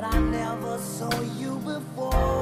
that I never saw you before.